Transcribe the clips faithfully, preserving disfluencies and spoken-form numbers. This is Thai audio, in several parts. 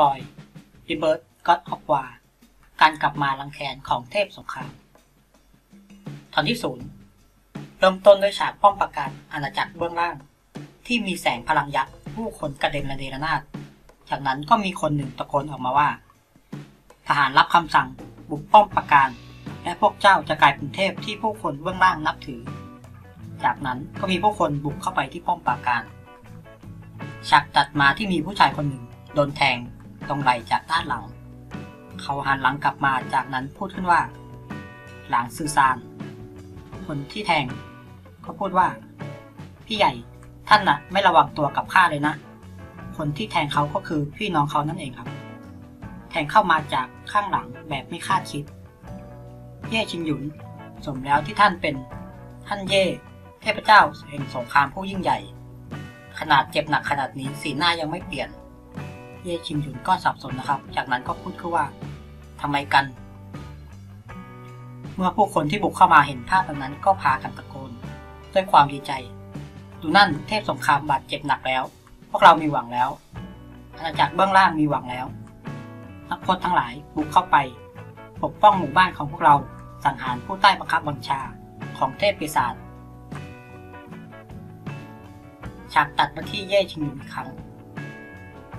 ปอยริเบิร์ตก็อดออฟวาการกลับมาลังแคนของเทพสงครามตอนที่ศูนย์เริ่มต้นด้วยฉากป้อมปราการอาณาจักรเบื้องล่างที่มีแสงพลังยักษ์ผู้คนกระเด็นระเนระนาดจากนั้นก็มีคนหนึ่งตะโกนออกมาว่าทหารรับคำสั่งบุกป้อมปราการและพวกเจ้าจะกลายเป็นเทพที่ผู้คนเบื้องล่างนับถือจากนั้นก็มีผู้คนบุกเข้าไปที่ป้อมปราการฉากตัดมาที่มีผู้ชายคนหนึ่งโดนแทงตรงไหล่จากด้านหลังเขาหันหลังกลับมาจากนั้นพูดขึ้นว่าหลังสื่อสารคนที่แทงเขาพูดว่าพี่ใหญ่ท่านน่ะไม่ระวังตัวกับข้าเลยนะคนที่แทงเขาก็คือพี่น้องเขานั่นเองครับแทงเข้ามาจากข้างหลังแบบไม่คาดคิดเย่ชินหยุนสมแล้วที่ท่านเป็นท่านเย่เทพเจ้าแห่งสงครามผู้ยิ่งใหญ่ขนาดเจ็บหนักขนาดนี้สีหน้ายังไม่เปลี่ยนเย่ชินหยุนก็สับสนนะครับจากนั้นก็พูดขึ้นว่าทำไมกันเมื่อผู้คนที่บุกเข้ามาเห็นภาพแบบนั้นก็พากันตะโกนด้วยความดีใจดูนั่นเทพสงครามบาดเจ็บหนักแล้วพวกเรามีหวังแล้วอาณาจักรเบื้องล่างมีหวังแล้วนักพรตทั้งหลายบุกเข้าไปปกป้องหมู่บ้านของพวกเราสังหารผู้ใต้บังคับบัญชาของเทพปีศาจฉากตัดมาที่เย่ชิงหยุนอีกครั้ง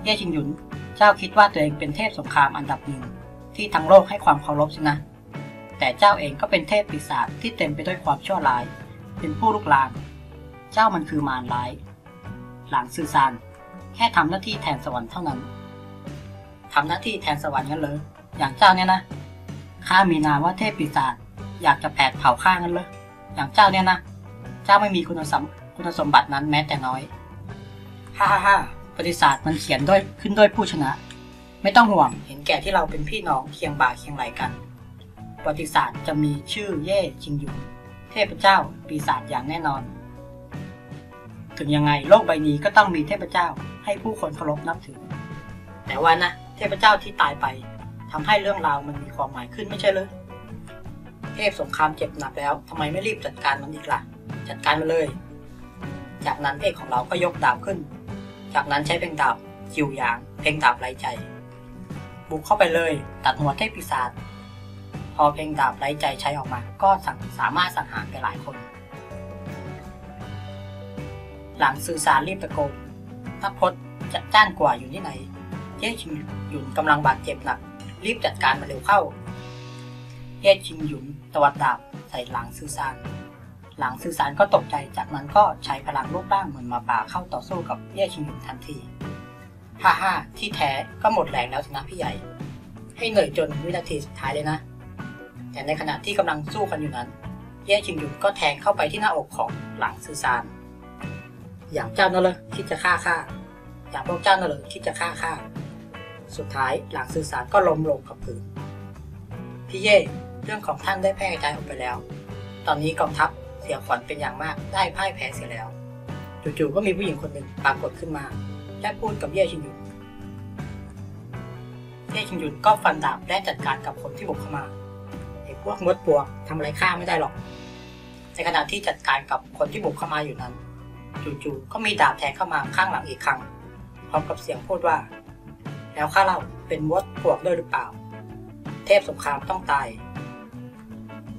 เย่ชิงหยุนเจ้าคิดว่าตัวเองเป็นเทพสงครามอันดับหนึ่งที่ทั้งโลกให้ความเคารพสินะแต่เจ้าเองก็เป็นเทพปีศาจที่เต็มไปด้วยความชั่วร้ายเป็นผู้ลุกลามเจ้ามันคือมารร้ายหลังซื่อซานแค่ทำหน้าที่แทนสวรรค์เท่านั้นทำหน้าที่แทนสวรรค์งั้นเลยอย่างเจ้าเนี่ยนะข้ามีนามว่าเทพปีศาจอยากจะแผดเผาข้างั้นเลยอย่างเจ้าเนี่ยนะเจ้าไม่มีคุณสมคุณสมบัตินั้นแม้แต่น้อยฮ่าฮ่าฮ่าประวัติศาสตร์มันเขียนด้วยขึ้นด้วยผู้ชนะไม่ต้องห่วงเห็นแก่ที่เราเป็นพี่น้องเคียงบ่าเคียงไหลกันประวัติศาสตร์จะมีชื่อเย่ชิงหยุนเทพเจ้าปีศาจอย่างแน่นอนถึงยังไงโลกใบนี้ก็ต้องมีเทพเจ้าให้ผู้คนเคารพนับถือแต่ว่านะเทพเจ้าที่ตายไปทำให้เรื่องราวมันมีความหมายขึ้นไม่ใช่หรือเทพสงครามเจ็บหนักแล้วทำไมไม่รีบจัดการมันอีกล่ะจัดการมันเลยจากนั้นเอกของเราก็ยกดาบขึ้นจากนั้นใช้เพลงดาบจิวหยางเพลงดาบไร้ใจบุกเข้าไปเลยตัดหัวเทพปีศาจพอเพลงดาบไร้ใจใช้ออกมาก็สามารถสังหารไปหลายคนหลังสื่อสารรีบตะโกนนักพจน์จัดจ้านกว่าอยู่ที่ไหนเย่ชิงหยุนกำลังบาดเจ็บหนักรีบจัดการมาเร็วเข้าเย่ชิงหยุนตวัดดาบใส่หลังสื่อสารหลังสื่อสารก็ตกใจจากนั้นก็ใช้พลังรูปร่างเหมือนมาป่าเข้าต่อสู้กับเย่ชิงหยุนทันทีฮ่าฮ่าที่แท้ก็หมดแรงแล้วสินะพี่ใหญ่ให้เหนื่อยจนวินาทีสุดท้ายเลยนะแต่ในขณะที่กำลังสู้กันอยู่นั้นเย่ชิงหยุนก็แทงเข้าไปที่หน้าอกของหลังสื่อสารอย่างเจ้านั่นเลยคิดจะฆ่าข้าอย่างพวกเจ้านั่นเลยคิดจะฆ่าข้าสุดท้ายหลังสื่อสารก็ล้มลงกับพื้นพี่เย่เรื่องของท่านได้แพร่กระจายออกไปแล้วตอนนี้กองทัพเสียขวัญเป็นอย่างมากได้พ่ายแพ้เสียแล้วจู่ๆก็มีผู้หญิงคนหนึ่งปรากฏขึ้นมาและพูดกับเย่ชิงหยุนเย่ชิงหยุนก็ฟันดาบและจัดการกับคนที่บุกเข้ามาไอ้พวกมดปวกทำอะไรข้าไม่ได้หรอกในขณะที่จัดการกับคนที่บุกเข้ามาอยู่นั้นจู่ๆก็มีดาบแทงเข้ามาข้างหลังอีกครั้งพร้อมกับเสียงพูดว่าแล้วข้าเราเป็นมดปวกด้วยหรือเปล่าเทพสงครามต้องตาย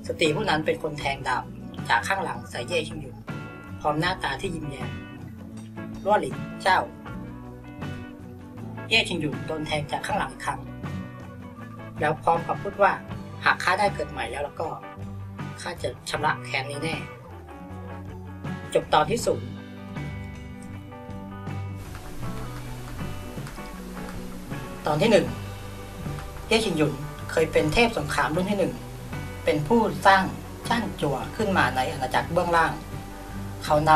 สตรีผู้นั้นเป็นคนแทงดาบจากข้างหลังใส่เย่ชิงหยุนพร้อมหน้าตาที่ยิ้มแย้มล้วนหลินเจ้าเย่ชิงหยุนโดนแทงจากข้างหลังอีกครั้งแล้วพร้อมกับพูดว่าหากข้าได้เกิดใหม่แล้วแล้วก็ข้าจะชำระแค้นนี้แน่จบตอนที่ศูนย์ตอนที่หนึ่งเย่ชิงหยุนเคยเป็นเทพสงครามรุ่นที่หนึ่งเป็นผู้สร้างจ้านจั่วขึ้นมาในอาณาจักรเบื้องล่างเขาน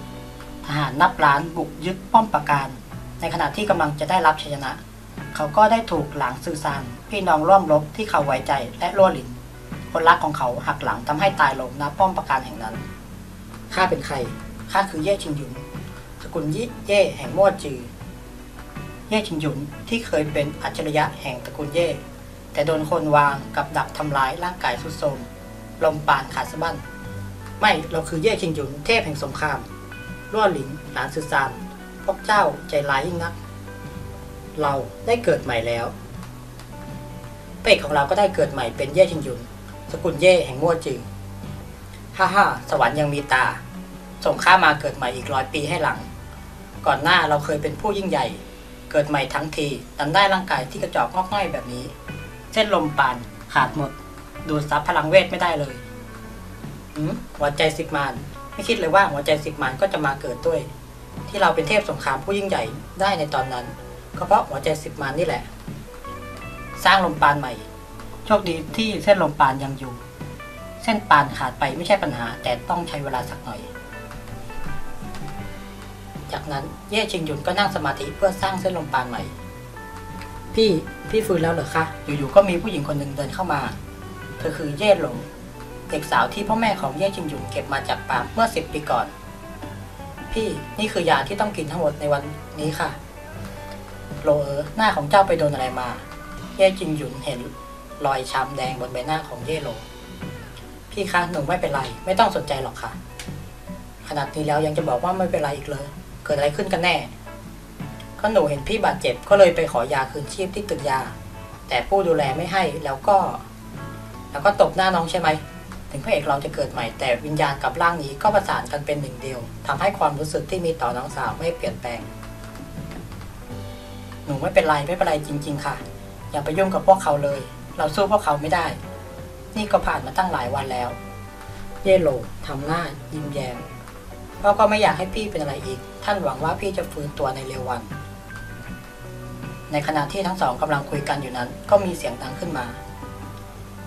ำทหารนับล้านบุกยึดป้อมปราการในขณะที่กำลังจะได้รับชัยชนะเขาก็ได้ถูกหลังซื่อซานพี่น้องร่วมรบที่เขาไว้ใจและล้วนหลินคนรักของเขาหักหลังทำให้ตายลงณป้อมปราการแห่งนั้นข้าเป็นใครข้าคือเย่ชิงหยุนสกุลยิเย่แห่งม่วจือเย่ชิงหยุนที่เคยเป็นอัจฉริยะแห่งตระกูลเย่แต่โดนคนวางกับดักทำร้ายร่างกายสุดโทรมลมปานขาดสะบั้นไม่เราคือเย่ชิงหยุนเทพแห่งสงครามล้วนหลินหลานสื่อสารพวกเจ้าใจร้ายยิ่งนัก เราได้เกิดใหม่แล้วพระเอกของเราก็ได้เกิดใหม่เป็นเย่ชินยุนสกุลเย่แห่งมั่วจือฮ่าฮ่าสวรรค์ยังมีตาส่งข้ามาเกิดใหม่อีกร้อยปีให้หลังก่อนหน้าเราเคยเป็นผู้ยิ่งใหญ่เกิดใหม่ทั้งทีดันได้ร่างกายที่กระจอกงอกง่อยแบบนี้เส้นลมปานขาดหมดดูดซับพลังเวทไม่ได้เลยหืมหัวใจสิกมานไม่คิดเลยว่าหัวใจสิกมานก็จะมาเกิดด้วยที่เราเป็นเทพสงครามผู้ยิ่งใหญ่ได้ในตอนนั้นก็เพราะหัวใจสิกมานนี่แหละสร้างลมปานใหม่โชคดีที่เส้นลมปานยังอยู่เส้นปานขาดไปไม่ใช่ปัญหาแต่ต้องใช้เวลาสักหน่อยจากนั้นเย่ชิงหยุนก็นั่งสมาธิเพื่อสร้างเส้นลมปานใหม่พี่พี่ฟื้นแล้วเหรอคะอยู่ๆก็มีผู้หญิงคนหนึ่งเดินเข้ามาเธอคือเย่หลงเด็กสาวที่พ่อแม่ของเย่ชิงหยุนเก็บมาจากป่าเมื่อสิบปีก่อนพี่นี่คือยาที่ต้องกินทั้งหมดในวันนี้ค่ะโลเออหน้าของเจ้าไปโดนอะไรมาเย่ชิงหยุนเห็นรอยช้ำแดงบนใบหน้าของเย่หลงพี่คะหนูไม่เป็นไรไม่ต้องสนใจหรอกค่ะขนาดนี้แล้วยังจะบอกว่าไม่เป็นไรอีกเลยเกิดอะไรขึ้นกันแน่ก็หนูเห็นพี่บาดเจ็บก็เลยไปขอยาคืนชีพที่ตึกยาแต่ผู้ดูแลไม่ให้แล้วก็แล้วก็ตบหน้าน้องใช่ไหมถึงพระเอกเราจะเกิดใหม่แต่วิญญาณกับร่างนี้ก็ประสานกันเป็นหนึ่งเดียวทำให้ความรู้สึกที่มีต่อน้องสาวไม่เปลี่ยนแปลงหนูไม่เป็นไรไม่เป็นไรจริงๆค่ะอย่าไปยุ่งกับพวกเขาเลยเราสู้พวกเขาไม่ได้นี่ก็ผ่านมาตั้งหลายวันแล้วเยโลทำหน้ายิ้มแย้มพ่อก็ไม่อยากให้พี่เป็นอะไรอีกท่านหวังว่าพี่จะฟื้นตัวในเร็ววันในขณะที่ทั้งสองกำลังคุยกันอยู่นั้นก็มีเสียงดังขึ้นมา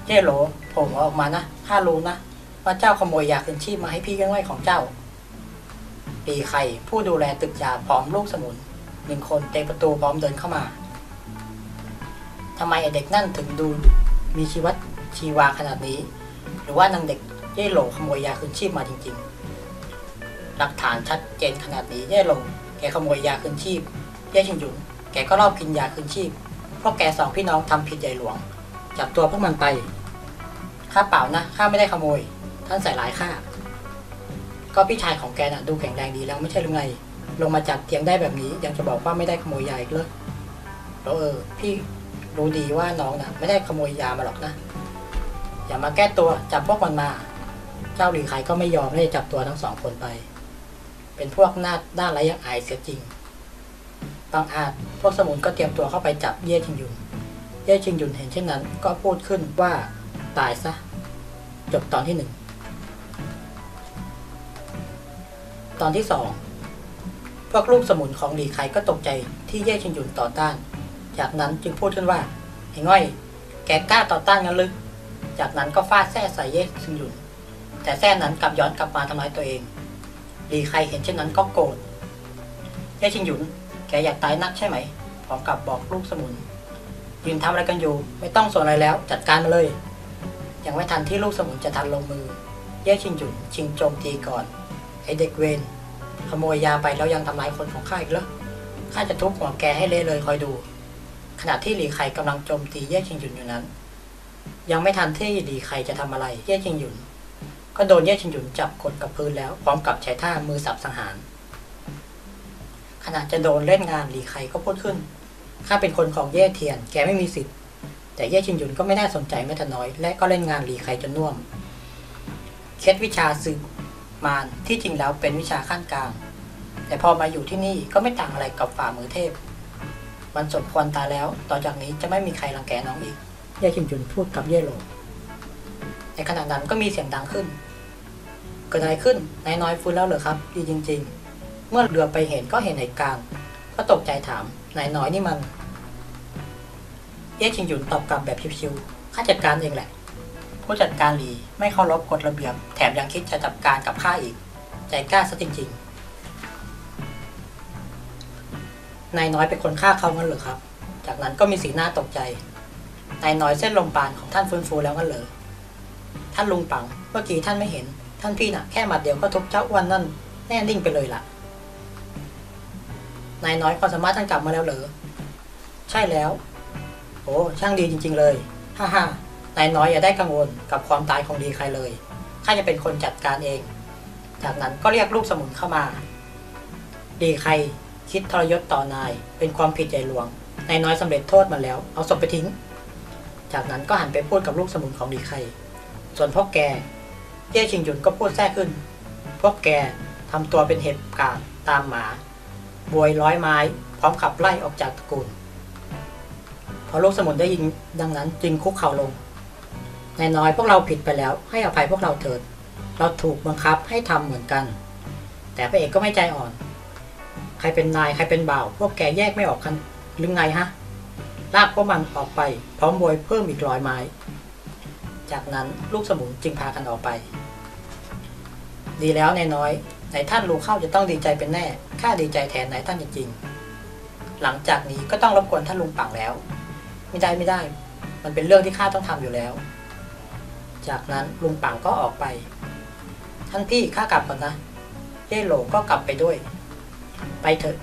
เย่โหลโผล่ออกมานะข้ารู้นะว่าเจ้าขโมยยาคืนชีพมาให้พี่ง่ายๆของเจ้าปีไข่ผู้ดูแลตึกยาพร้อมลูกสมุนหนึ่งคนเตะประตูพร้อมเดินเข้ามาทำไมไอเด็กนั่นถึงดูมีชีวิตชีวาขนาดนี้หรือว่านางเด็กเย่โหลขโมยยาคืนชีพมาจริงๆหลักฐานชัดเจนขนาดนี้แย่ลงแกขโมยยาคืนชีพแย่ชิงหยุนแกก็รอบกินยาคืนชีพเพราะแกสองพี่น้องทำผิดใหญ่หลวงจับตัวพวกมันไปข้าเปล่านะข้าไม่ได้ขโมยท่านใส่ร้ายข้าก็พี่ชายของแกน่ะดูแข็งแรงดีแล้วไม่ใช่หรือไงลงมาจากเตียงได้แบบนี้ยังจะบอกว่าไม่ได้ขโมยยาอีกเลยแล้วเออพี่รู้ดีว่าน้องน่ะไม่ได้ขโมยยามาหรอกนะอย่ามาแก้ตัวจับพวกมันมาเจ้าหลีไคก็ไม่ยอมให้จับตัวทั้งสองคนไปเป็นพวกหน้าด้านไรยังอายเสียจริงบางอาจพวกสมุนก็เตรียมตัวเข้าไปจับเย่ชิงหยุนเย่ชิงหยุนเห็นเช่นนั้นก็พูดขึ้นว่าตายซะจบตอนที่หนึ่งตอนที่สองพวกลูกสมุนของหลีไคก็ตกใจที่เย่ชิงหยุนต่อต้านจากนั้นจึงพูดขึ้นว่าไอ้ง่อยแกกล้าต่อต้านงั้นหรือจากนั้นก็ฟาดแส้ใส่เย่ชิงหยุนแต่แส้นั้นกลับย้อนกลับมาทำร้ายตัวเองหลีไคเห็นเช่นนั้นก็โกรธเย่ชิงหยุนแกอยากตายนักใช่ไหมพร้อมกับบอกลูกสมุนยืนทำอะไรกันอยู่ไม่ต้องสนอะไรแล้วจัดการมาเลยยังไม่ทันที่ลูกสมุนจะทันลงมือเย่ชิงหยุนชิงโจมตีก่อนไอเด็กเวรขโมยยาไปแล้วยังทำร้ายคนของข้าอีกเหรอข้าจะทุบหัวแกให้เละเลยคอยดูขณะที่หลีไคกำลังโจมตีเย่ชิงหยุนอยู่นั้นยังไม่ทันที่หลีไคจะทำอะไรเย่ชิงหยุนก็โดนเย่ชิงหยุนจับกดกับพื้นแล้วพร้อมกับใช้ท่ามือสับสังหารขณะจะโดนเล่นงานหลีไคก็พูดขึ้นข้าเป็นคนของเย่เทียนแกไม่มีสิทธิ์แต่เย่ชิงหยุนก็ไม่น่าสนใจแม้แต่น้อยและก็เล่นงานหลีไคจนน่วมเคล็ดวิชาสืบมารที่จริงแล้วเป็นวิชาขั้นกลางแต่พอมาอยู่ที่นี่ก็ไม่ต่างอะไรกับฝ่ามือเทพมันสมควรตายแล้วต่อจากนี้จะไม่มีใครรังแกน้องอีกเย่ชิงหยุนพูดกับเย่โหลในขณะนั้นก็มีเสียงดังขึ้นเกิดอะไรขึ้นนายน้อยฟื้นแล้วเหรอครับดีจริงๆเมื่อเรือไปเห็นก็เห็นเหตุการณ์ก็ตกใจถามนายน้อยนี่มันเย่ชิงหยุนตอบกลับแบบชิวๆข้าจัดการเองแหละผู้จัดการหลีไม่เคารพกฎระเบียบแถมยังคิดจะจัดการกับข้าอีกใจกล้าซะจริงๆนายน้อยเป็นคนฆ่าเขางั้นเหรอครับจากนั้นก็มีสีหน้าตกใจนายน้อยเส้นลมปานของท่านฟื้นฟูแล้วงั้นเหรอท่านลุงปังเมื่อกี้ท่านไม่เห็นท่านพี่น่ะแค่หมัดเดียวก็ทุบเจ้าอ้วนนั่นแน่นิ่งไปเลยล่ะนายน้อยความสามารถท่านกลับมาแล้วเหรอใช่แล้วโอ้ช่างดีจริงๆเลยฮ่าฮ่านายน้อยอย่าได้กังวลกับความตายของดีใครเลยข้าจะเป็นคนจัดการเองจากนั้นก็เรียกลูกสมุนเข้ามาดีใครคิดทรยศต่อนายเป็นความผิดใหญ่หลวง นายน้อยสำเร็จโทษมาแล้วเอาศพไปทิ้งจากนั้นก็หันไปพูดกับลูกสมุนของดีไคส่วนพวกแกเย่ชิงหยุนก็พูดแท้ขึ้นพวกแกทำตัวเป็นเห็บกาดตามหมาบวยร้อยไม้พร้อมขับไล่ออกจากตระกูลพอลูกสมุนได้ยินดังนั้นจึงคุกเข่าลงนายน้อยพวกเราผิดไปแล้วให้อภัยพวกเราเถิดเราถูกบังคับให้ทำเหมือนกันแต่พระเอกก็ไม่ใจอ่อนใครเป็นนายใครเป็นบ่าวพวกแกแยกไม่ออกกันหรือไงฮะลากพวกมันออกไปพร้อมบวยเพิ่มอีกร้อยไม้จากนั้นลูกสมุนจึงพากันออกไปดีแล้วนายน้อยนายท่านรู้เข้าจะต้องดีใจเป็นแน่ข้าดีใจแทนนายท่านจริงๆหลังจากนี้ก็ต้องรบกวนท่านลุงปังแล้วไม่ได้ไม่ได้มันเป็นเรื่องที่ข้าต้องทำอยู่แล้วจากนั้นลุงปังก็ออกไปท่านพี่ข้ากลับก่อนนะเย่โหลก็กลับไปด้วยไปเถอะ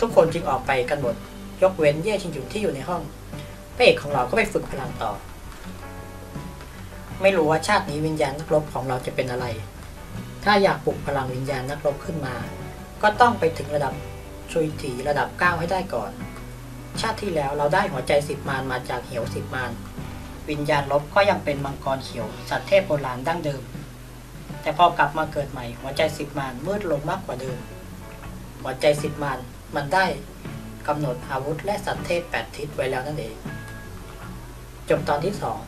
ทุกคนจึงออกไปกันหมดยกเว้นเย่ชิงหยุนที่อยู่ในห้องพระเอกของเราก็ไปฝึกพลังต่อไม่รู้ว่าชาตินี้วิญญาณนักรบของเราจะเป็นอะไรถ้าอยากปลุกพลังวิญญาณนักรบขึ้นมาก็ต้องไปถึงระดับชุยถีระดับเก้าให้ได้ก่อนชาติที่แล้วเราได้หัวใจสิบมารมาจากเหวสิบมารวิญญาณลบก็ยังเป็นมังกรเขียวสัตว์เทพโบราณดั้งเดิมแต่พอกลับมาเกิดใหม่หัวใจสิบมารมืดลงมากกว่าเดิมหัวใจสิบมารมันได้กำหนดอาวุธและสัตว์เทพแปดทิศไว้แล้วนั่นเองจบตอนที่สอง